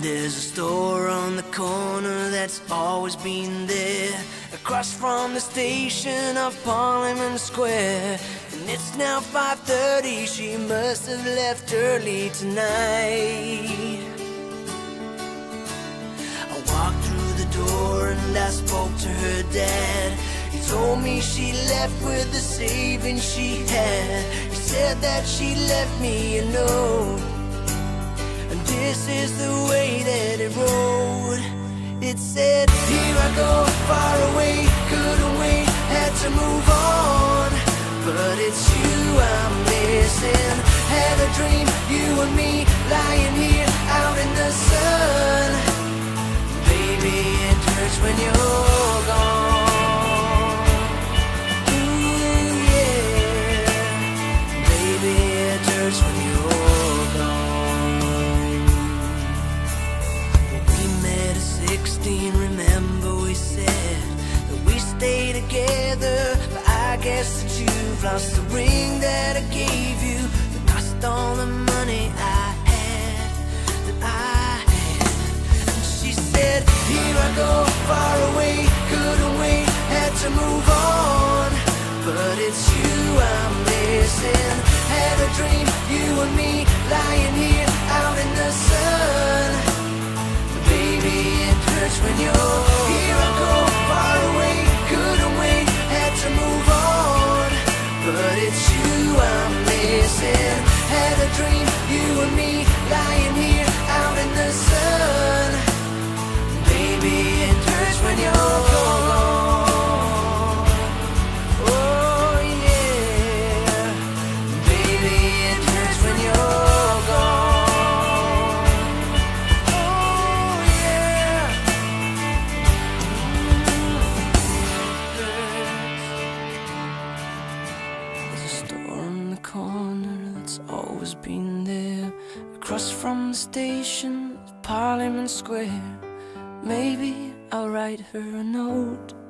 There's a store on the corner that's always been there, across from the station of Parliament Square. And it's now 5:30, she must have left early tonight. I walked through the door and I spoke to her dad. He told me she left with the savings she had. He said that she left me a note, and this is the way that it rolled. It said, here I go, far away, couldn't wait, had to move on. But it's you I'm missing. Had a dream, you and me, lying here out in the sun. Baby, it hurts when you're gone. Ooh, yeah. Baby, it hurts when you're gone. 16, remember we said that we stay together, but I guess that you've lost the ring that I gave you, that cost all the money I had, that I had. And she said, here I go, far away, couldn't wait, had to move on. But it's you I'm missing. Had a dream, you and me, lying here out in the sun. When you're here, I go far away, couldn't wait, had to move on. But it's you I'm missing. Had a dream, you and me, lying here out in the sun. Baby, it hurts when you're gone. Oh yeah, baby, it hurts when you're gone. Been there, across from the station, Parliament Square. Maybe I'll write her a note.